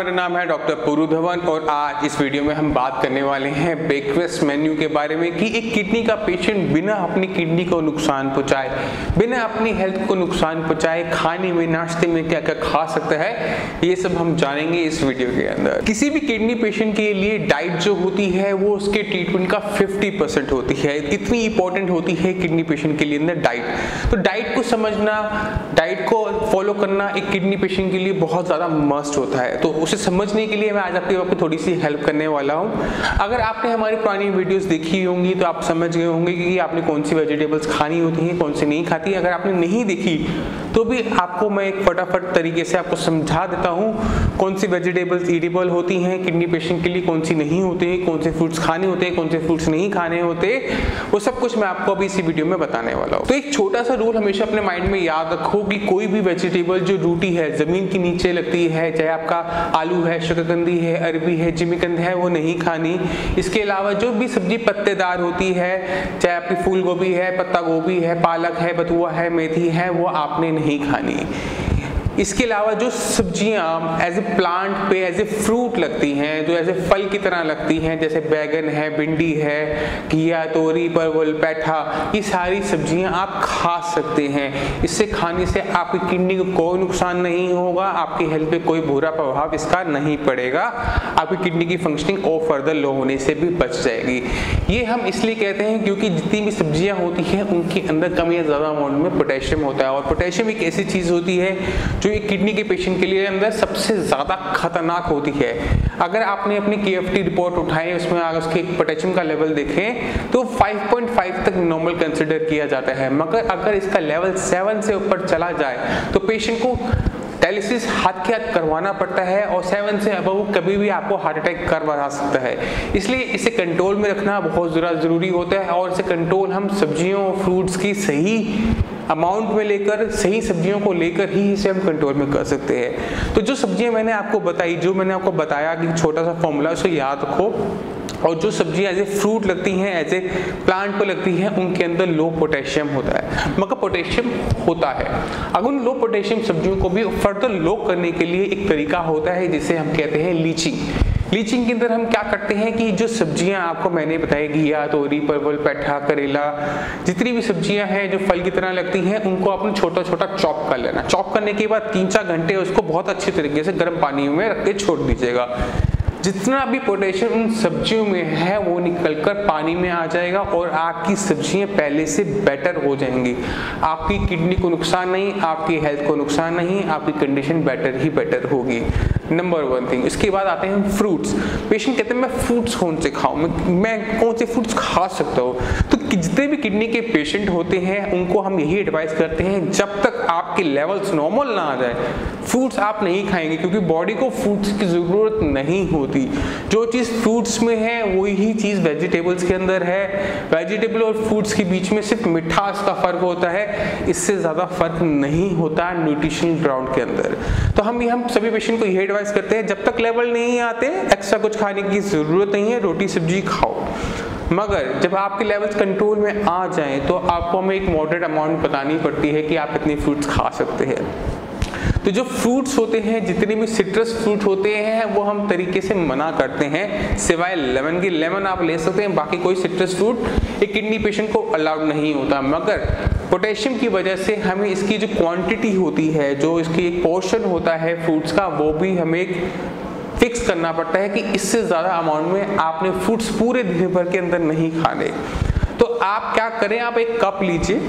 मेरा नाम है डॉक्टर पुरु धवन और आज इस वीडियो में हम बात करने वाले हैं ब्रेकफास्ट मेन्यू के बारे में कि एक किडनी का पेशेंट बिना अपनी किडनी को नुकसान पहुंचाए, बिना अपनी हेल्थ को नुकसान पहुंचाए खाने में, नाश्ते में क्या क्या खा सकता है, ये सब हम जानेंगे इस वीडियो के अंदर। किसी भी किडनी पेशेंट के लिए डाइट जो होती है वो उसके ट्रीटमेंट का 50% होती है, इतनी इंपॉर्टेंट होती है किडनी पेशेंट के लिए अंदर डाइट। तो डाइट को समझना, डाइट को फॉलो करना एक किडनी पेशेंट के लिए बहुत ज़्यादा मस्ट होता है। तो उसे समझने के लिए मैं आज आपकी थोड़ी सी हेल्प करने वाला हूँ। अगर आपने हमारी पुरानी वीडियोस देखी होंगी तो आप समझ गए होंगे कि आपने कौन सी वेजिटेबल्स खानी होती हैं, कौन सी नहीं खाती। अगर आपने नहीं देखी तो भी आपको मैं एक फटाफट तरीके से आपको समझा देता हूँ कौन सी वेजिटेबल्स ईटेबल होती हैं किडनी पेशेंट के लिए, कौन सी नहीं होती है, कौन से फ्रूट्स खाने होते हैं, कौन से फ्रूट्स नहीं खाने होते, वो सब कुछ मैं आपको अभी इसी वीडियो में बताने वाला हूँ। तो एक छोटा सा रूल हमेशा अपने माइंड में याद रखो कि कोई भी वेजिटेबल जो रूटी है, ज़मीन के नीचे लगती है, चाहे आपका आलू है, शकरकंदी है, अरबी है, जिमीकंद है, वो नहीं खानी। इसके अलावा जो भी सब्जी पत्तेदार होती है, चाहे आपकी फूल गोभी है, पत्ता गोभी है, पालक है, बथुआ है, मेथी है, वो आपने नहीं खानी। इसके अलावा जो सब्जियां एज ए प्लांट पे एज ए फ्रूट लगती हैं, जो एज ए फल की तरह लगती हैं, जैसे बैगन है, भिंडी है, घिया, तोरी, परवल, पैठा, ये सारी सब्जियां आप खा सकते हैं। इससे खाने से आपकी किडनी को कोई नुकसान नहीं होगा, आपकी हेल्थ पे कोई बुरा प्रभाव इसका नहीं पड़ेगा, आपकी किडनी की फंक्शनिंग और फर्दर लो होने से भी बच जाएगी। ये हम इसलिए कहते हैं क्योंकि जितनी भी सब्जियाँ होती हैं उनके अंदर कम या ज़्यादा अमाउंट में पोटेशियम होता है, और पोटेशियम एक ऐसी चीज़ होती है जो एक किडनी के पेशेंट के लिए अंदर सबसे ज़्यादा खतरनाक होती है। अगर आपने अपनी KFT रिपोर्ट उठाई, उसमें अगर उसके पोटेशियम का लेवल देखें तो 5.5 तक नॉर्मल कंसिडर किया जाता है, मगर अगर इसका लेवल 7 से ऊपर चला जाए तो पेशेंट को डायलिसिस हाथ के हाथ करवाना पड़ता है, और 7 से अबव कभी भी आपको हार्ट अटैक कर बढ़ा सकता है। इसलिए इसे कंट्रोल में रखना बहुत ज़रूरी होता है, और इसे कंट्रोल हम सब्जियों और फ्रूट्स की सही अमाउंट में लेकर, सही सब्जियों को लेकर ही इसे हम कंट्रोल में कर सकते हैं। तो जो सब्जियां मैंने आपको बताई, जो मैंने आपको बताया कि छोटा सा फॉर्मूला, उसे याद रखो। और जो सब्जियां एज ए फ्रूट लगती हैं, एज ए प्लांट पर लगती हैं, उनके अंदर लो पोटेशियम होता है, मगर पोटेशियम होता है। अब उन लो पोटेशियम सब्जियों को भी फर्दर लो करने के लिए एक तरीका होता है जिसे हम कहते हैं लीचिंग। लीचिंग के अंदर हम क्या करते हैं कि जो सब्जियां आपको मैंने बताई, घिया, तोरी, परवल, पैठा, करेला, जितनी भी सब्जियां हैं जो फल की तरह लगती हैं, उनको आपने छोटा छोटा चॉप कर लेना। चॉप करने के बाद 3-4 घंटे उसको बहुत अच्छे तरीके से गर्म पानी में रख के छोड़ दीजिएगा। जितना भी पोटेशियम उन सब्जियों में है वो निकलकर पानी में आ जाएगा और आपकी सब्जियां पहले से बेटर हो जाएंगी। आपकी किडनी को नुकसान नहीं, आपकी हेल्थ को नुकसान नहीं, आपकी कंडीशन बेटर ही बेटर होगी, नंबर 1 थिंग। इसके बाद आते हैं फ्रूट्स। पेशेंट कहते हैं मैं फ्रूट्स कौन से खाऊं, मैं कौन से फ्रूट्स खा सकता हूँ। तो जितने भी किडनी के पेशेंट होते हैं उनको हम यही एडवाइस करते हैं, जब तक आपके लेवल्स नॉर्मल ना आ जाए फ्रूट्स आप नहीं खाएंगे, क्योंकि बॉडी को फ्रूट्स की ज़रूरत नहीं होती। जो चीज़ फ्रूट्स में है वही चीज़ वेजिटेबल्स के अंदर है। वेजिटेबल और फ्रूट्स के बीच में सिर्फ मिठास का फ़र्क होता है, इससे ज़्यादा फर्क नहीं होता न्यूट्रिशनल ग्राउंड के अंदर। तो हम सभी पेशेंट को यही एडवाइस करते हैं, जब तक लेवल नहीं आते एक्स्ट्रा कुछ खाने की ज़रूरत नहीं है, रोटी सब्जी खाओ। मगर जब आपके लेवल्स कंट्रोल में आ जाएं तो आपको हमें एक मॉडरेट अमाउंट बतानी पड़ती है कि आप इतने फ्रूट्स खा सकते हैं। तो जो फ्रूट्स होते हैं, जितने भी सिट्रस फ्रूट होते हैं वो हम तरीके से मना करते हैं, सिवाय लेमन के। लेमन आप ले सकते हैं, बाकी कोई सिट्रस फ्रूट एक किडनी पेशेंट को अलाउड नहीं होता। मगर पोटेशियम की वजह से हमें इसकी जो क्वांटिटी होती है, जो इसकी एक पोर्शन होता है फ्रूट्स का, वो भी हमें एक फिक्स करना पड़ता है कि इससे ज़्यादा अमाउंट में आपने फ्रूट्स पूरे दिन भर के अंदर नहीं खाने। तो आप क्या करें, आप एक कप लीजिए,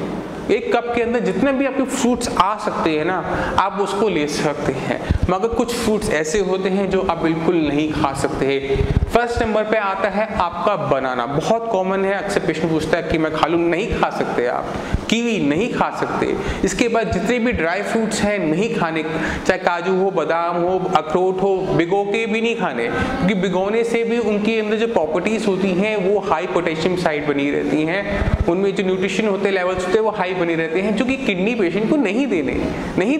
एक कप के अंदर जितने भी आपके फ्रूट्स आ सकते हैं ना आप उसको ले सकते हैं, मगर कुछ फ्रूट्स ऐसे होते हैं जो आप बिल्कुल नहीं खा सकते हैं। फर्स्ट नंबर पे आता है आपका बनाना। बहुत कॉमन है, अक्सर पेशेंट पूछता है कि मैं खा लूँ, नहीं खा सकते आप। कीवी नहीं खा सकते। इसके बाद जितने भी ड्राई फ्रूट्स हैं नहीं खाने, चाहे काजू हो, बादाम हो, अखरोट हो, भिगो के भी नहीं खाने, क्योंकि भिगोने से भी उनके अंदर जो प्रॉपर्टीज़ होती हैं वो हाई पोटेशियम साइड बनी रहती हैं, उनमें जो न्यूट्रिशन होते लेवल्स होते हैं वो हाई बने रहते हैं, जो कि किडनी पेशेंट को नहीं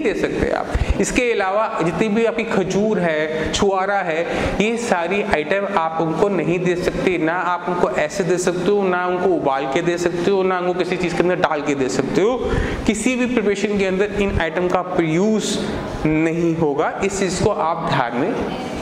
दे सकते आप। इसके अलावा जितनी भी आपकी खजूर है, छुआरा है, ये सारी आइटम आप उनको नहीं दे सकते। ना आप उनको ऐसे दे सकते हो, ना उनको उबाल के दे सकते हो, ना उनको किसी चीज़ के अंदर डाल के दे सकते हो। किसी भी प्रिपरेशन के अंदर इन आइटम का यूज़ नहीं होगा। इस चीज को आप ध्यान में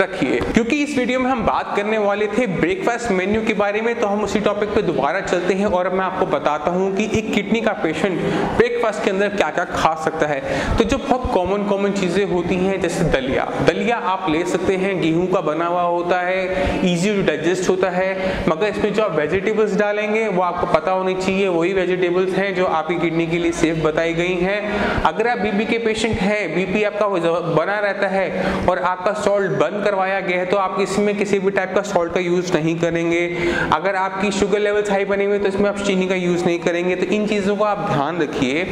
रखिए। क्योंकि इस वीडियो में हम बात करने वाले थे ब्रेकफास्ट मेन्यू के बारे में, तो हम उसी टॉपिक पे दोबारा चलते हैं और मैं आपको बताता हूँ कि एक किडनी का पेशेंट ब्रेकफास्ट के अंदर क्या क्या खा सकता है। तो जो बहुत कॉमन चीजें होती हैं जैसे दलिया आप ले सकते हैं, गेहूं का बना हुआ होता है, ईजी टू डाइजेस्ट होता है, मगर इसमें जो आप वेजिटेबल्स डालेंगे वो आपको पता होनी चाहिए, वही वेजिटेबल्स हैं जो आपकी किडनी के लिए सेफ बताई गई हैं। अगर आप बीपी के पेशेंट हैं, बीपी आपका बना रहता है और आपका सॉल्ट बंद करवाया गया है, तो आप इसमें किसी भी टाइप का सॉल्ट का यूज नहीं करेंगे। अगर आपकी शुगर लेवल्स हाई बने हुए तो इसमें आप चीनी का यूज नहीं करेंगे। तो इन चीजों को आप ध्यान रखिए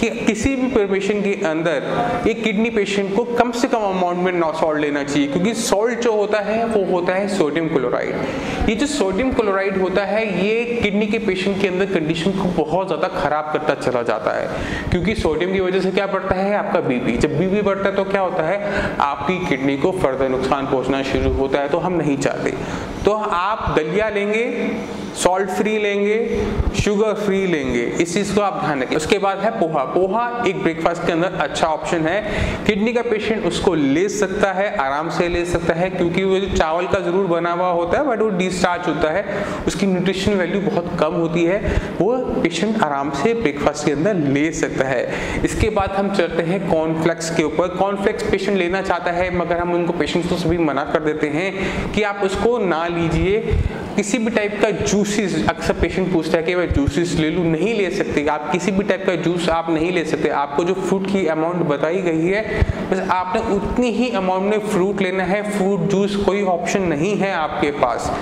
कि किसी भी प्रिपरेशन के अंदर एक किडनी पेशेंट को कम से कम अमाउंट में ना सॉल्ट लेना चाहिए, क्योंकि सॉल्ट जो होता है वो होता है सोडियम क्लोराइड। ये जो सोडियम क्लोराइड होता है ये किडनी के पेशेंट के अंदर कंडीशन को बहुत ज़्यादा खराब करता चला जाता है, क्योंकि सोडियम की वजह से क्या बढ़ता है आपका बीपी। जब बीपी बढ़ता है तो क्या होता है आपकी किडनी को फर्दर नुकसान पहुँचना शुरू होता है, तो हम नहीं चाहते। तो आप दलिया लेंगे, सॉल्ट फ्री लेंगे, शुगर फ्री लेंगे, इस चीज़ को आप ध्यान रखें। उसके बाद है पोहा। पोहा एक ब्रेकफास्ट के अंदर अच्छा ऑप्शन है, किडनी का पेशेंट उसको ले सकता है, आराम से ले सकता है, क्योंकि वो जो चावल का ज़रूर बना हुआ होता है बट वो डिस्चार्ज होता है, उसकी न्यूट्रिशन वैल्यू बहुत कम होती है, वो पेशेंट आराम से ब्रेकफास्ट के अंदर ले सकता है। इसके बाद हम चलते हैं कॉर्नफ्लेक्स के ऊपर। कॉर्नफ्लेक्स पेशेंट लेना चाहता है मगर हम उनको पेशेंट को सभी मना कर देते हैं कि आप उसको ना लीजिए। किसी भी टाइप का जूसेस, अक्सर पेशेंट पूछता है कि मैं जूसेस ले लूँ, नहीं ले सकते। आप किसी भी टाइप का जूस आप नहीं ले सकते, आपको जो फ्रूट की अमाउंट बताई गई है बस आपने उतनी ही अमाउंट में फ्रूट लेना है। फ्रूट जूस कोई ऑप्शन नहीं है आपके पास,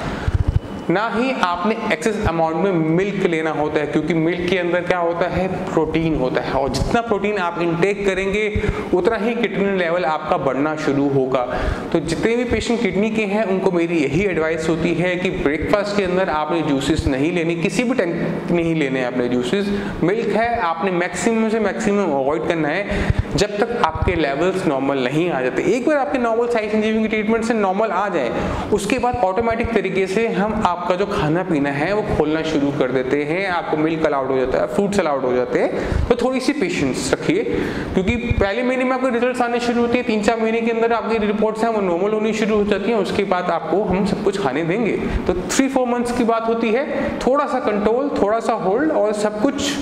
ना ही आपने एक्सेस अमाउंट में मिल्क लेना होता है, क्योंकि मिल्क के अंदर क्या होता है प्रोटीन होता है, और जितना प्रोटीन आप इंटेक करेंगे उतना ही किडनी लेवल आपका बढ़ना शुरू होगा। तो जितने भी पेशेंट किडनी के हैं उनको मेरी यही एडवाइस होती है कि ब्रेकफास्ट के अंदर आपने जूसेस नहीं लेने, किसी भी टाइम नहीं लेने आपने जूसेस। मिल्क है आपने मैक्सिमम से मैक्सिमम अवॉइड करना है जब तक आपके लेवल्स नॉर्मल नहीं आ जाते। एक बार आपके नॉर्मल साइड संजीवनी की ट्रीटमेंट से नॉर्मल आ जाए, उसके बाद ऑटोमेटिक तरीके से हम आपका जो खाना पीना है वो खोलना शुरू कर देते हैं। आपको मिल्क अलाउड हो जाता है, फ्रूट्स अलाउड हो जाते हैं। तो थोड़ी सी पेशेंस रखिए, क्योंकि पहले महीने में आपके रिजल्ट्स आने शुरू होते हैं, 3-4 महीने के अंदर आपकी रिपोर्ट्स हैं वो नॉर्मल होनी शुरू हो जाती हैं, उसके बाद आपको हम सब कुछ खाने देंगे। तो 3-4 मंथ्स की बात होती है, थोड़ा सा कंट्रोल, थोड़ा सा होल्ड, और सब कुछ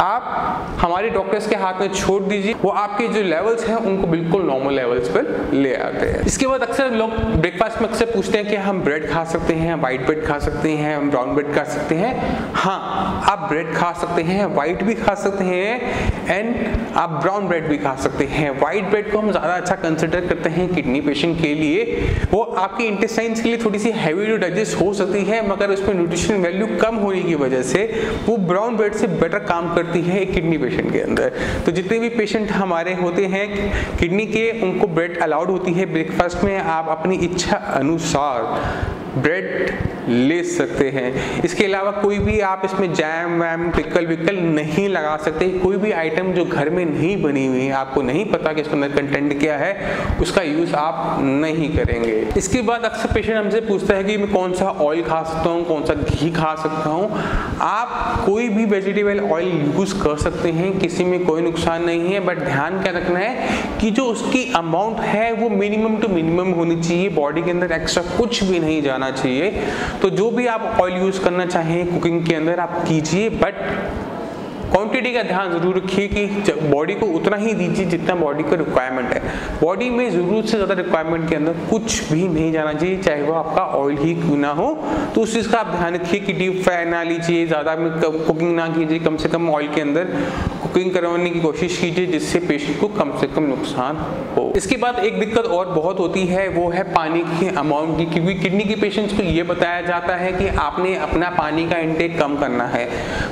आप हमारे डॉक्टर्स के हाथ में छोड़ दीजिए, वो आपके जो लेवल्स हैं उनको बिल्कुल नॉर्मल लेवल्स पर ले आते हैं। इसके बाद अक्सर लोग ब्रेकफास्ट में अक्सर पूछते हैं कि हम ब्रेड खा सकते हैं, वाइट ब्रेड खा सकते हैं, हम ब्राउन ब्रेड खा सकते हैं। हाँ, आप ब्रेड खा सकते हैं, वाइट भी खा सकते हैं एंड आप ब्राउन ब्रेड भी खा सकते हैं। वाइट ब्रेड को हम ज़्यादा अच्छा कंसिडर करते हैं किडनी पेशेंट के लिए, वो आपके इंटेस्टाइंस के लिए थोड़ी सी हैवी टू डाइजेस्ट हो सकती है, मगर उसमें न्यूट्रिशन वैल्यू कम होने की वजह से वो ब्राउन ब्रेड से बेटर काम है किडनी पेशेंट के अंदर। तो जितने भी पेशेंट हमारे होते हैं किडनी के, उनको ब्रेड अलाउड होती है ब्रेकफास्ट में, आप अपनी इच्छा अनुसार ब्रेड ले सकते हैं। इसके अलावा कोई भी आप इसमें जैम वैम पिकल विकल नहीं लगा सकते, कोई भी आइटम जो घर में नहीं बनी हुई है, आपको नहीं पता कि इसके अंदर कंटेंट क्या है, उसका यूज़ आप नहीं करेंगे। इसके बाद अक्सर पेशेंट हमसे पूछता है कि मैं कौन सा ऑयल खा सकता हूँ, कौन सा घी खा सकता हूँ। आप कोई भी वेजिटेबल ऑयल यूज़ कर सकते हैं, किसी में कोई नुकसान नहीं है, बट ध्यान क्या रखना है कि जो उसकी अमाउंट है वो मिनिमम टू मिनिमम होनी चाहिए, बॉडी के अंदर एक्स्ट्रा कुछ भी नहीं जाना चाहिए। तो जो भी आप ऑयल यूज करना चाहें कुकिंग के अंदर आप कीजिए, बट क्वांटिटी का ध्यान जरूर रखिए कि बॉडी को उतना ही दीजिए जितना बॉडी का रिक्वायरमेंट है। बॉडी में ज़रूरत से ज़्यादा रिक्वायरमेंट के अंदर कुछ भी नहीं जाना चाहिए, चाहे वो आपका ऑयल ही क्यों ना हो। तो उस चीज़ का आप ध्यान रखिए कि डीप फ्राई ना लीजिए, ज़्यादा कुकिंग ना कीजिए, कम से कम ऑयल के अंदर कुकिंग करवाने की कोशिश कीजिए जिससे पेशेंट को कम से कम नुकसान हो। इसके बाद एक दिक्कत और बहुत होती है, वो है पानी के अमाउंट की, क्योंकि किडनी के पेशेंट्स को ये बताया जाता है कि आपने अपना पानी का इंटेक कम करना है,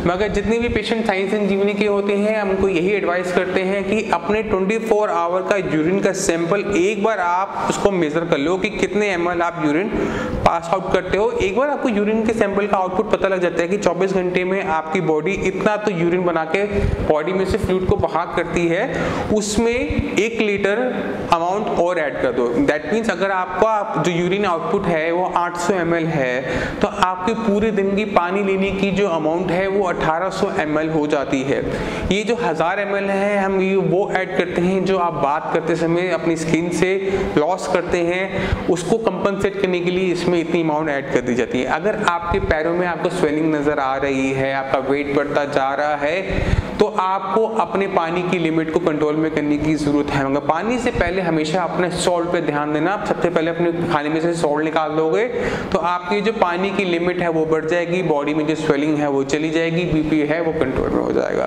मगर जितने भी पेशेंट साइंस जीवनी के होते हैं हम उनको यही एडवाइस करते हैं कि अपने 24 आवर का यूरिन का सैंपल एक बार आप उसको मेजर कर लो कि कितने ml आप यूरिन पास आउट करते हो। एक बार आपको यूरिन के सैंपल का आउटपुट पता लग जाता है कि 24 घंटे में आपकी बॉडी इतना तो यूरिन बना के बॉडी बॉडी में से फ्लूइड को बहा करती है, उसमें 1 लीटर अमाउंट और ऐड कर दो। दैट मीन्स अगर आपका जो यूरिन आउटपुट है वो 800 ml है तो आपके पूरे दिन की पानी लेने की जो अमाउंट है वो 1800 ml हो जाती है। ये जो 1000 ml है हम ये वो ऐड करते हैं जो आप बात करते समय अपनी स्किन से लॉस करते हैं, उसको कंपनसेट करने के लिए इसमें इतनी अमाउंट ऐड कर दी जाती है। अगर आपके पैरों में आपको स्वेलिंग नज़र आ रही है, आपका वेट बढ़ता जा रहा है, तो आपको अपने पानी की लिमिट को कंट्रोल में करने की ज़रूरत है। मगर पानी से पहले हमेशा अपने सॉल्ट पे ध्यान देना। आप सबसे पहले अपने खाने में से सॉल्ट निकाल दोगे तो आपकी जो पानी की लिमिट है वो बढ़ जाएगी, बॉडी में जो स्वेलिंग है वो चली जाएगी, बीपी है वो कंट्रोल में हो जाएगा।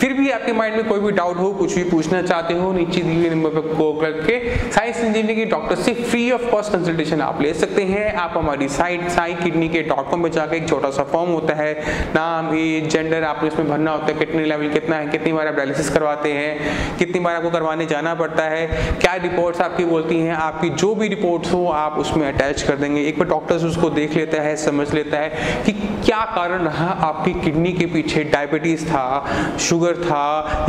फिर भी आपके माइंड में कोई भी डाउट हो, कुछ भी पूछना चाहते हो, नीचे दिए हुए नंबर पर कॉल करके साइंस इंजीनियरिंग के डॉक्टर से फ्री ऑफ कॉस्ट कंसल्टेशन आप ले सकते हैं। आप हमारी साइट saikidney.com पर जाकर एक छोटा सा फॉर्म होता है, नाम, एज, जेंडर आपने उसमें भरना होता है, किडनी लेवल कितना है, कितनी बार आप डायलिसिस करवाते हैं, कितनी बार आपको करवाने जाना पड़ता है, क्या रिपोर्ट्स आपकी बोलती हैं, आपकी जो भी रिपोर्ट्स हो आप उसमें अटैच कर देंगे। एक बार डॉक्टर्स उसको देख लेता है, समझ लेता है कि क्या कारण रहा आपकी किडनी के पीछे, डायबिटीज़ था, शुगर था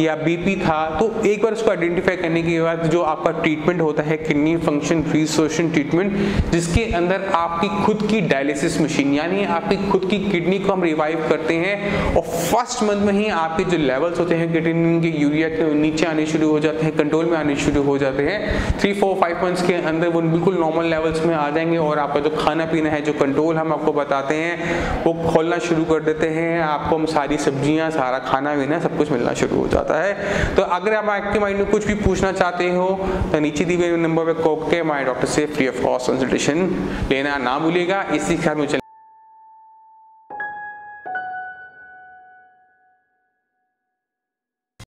या बीपी था। तो एक बार उसको आइडेंटिफाई करने के बाद जो आपका ट्रीटमेंट होता है किडनी फंक्शन रिसोर्शन ट्रीटमेंट, जिसके अंदर आपकी खुद की डायलिसिस मशीन यानी आपकी खुद की किडनी को हम रिवाइव करते हैं और फर्स्ट मंथ में ही आपके जो लेवल्स होते हैं किडनी के यूरिया के नीचे आने शुरू हो जाते हैं, कंट्रोल में आने शुरू हो जाते हैं। 3-4-5 मंथ्स के अंदर वो बिल्कुल नॉर्मल लेवल्स में आ जाएंगे और आपका जो खाना पीना है, जो कंट्रोल हम आपको बताते हैं, वो खोलना शुरू कर देते हैं। आपको हम सारी सब्जियाँ, सारा खाना पीना सब कुछ मिलना शुरू हो जाता है। तो अगर आप आपके माइंड में कुछ भी पूछना चाहते हो तो नीचे दिए गए नंबर पर कॉल करके माय डॉक्टर से फ्री ऑफ कॉस्ट कंसल्टेशन लेना ना भूलिएगा। इसी के साथ मुझे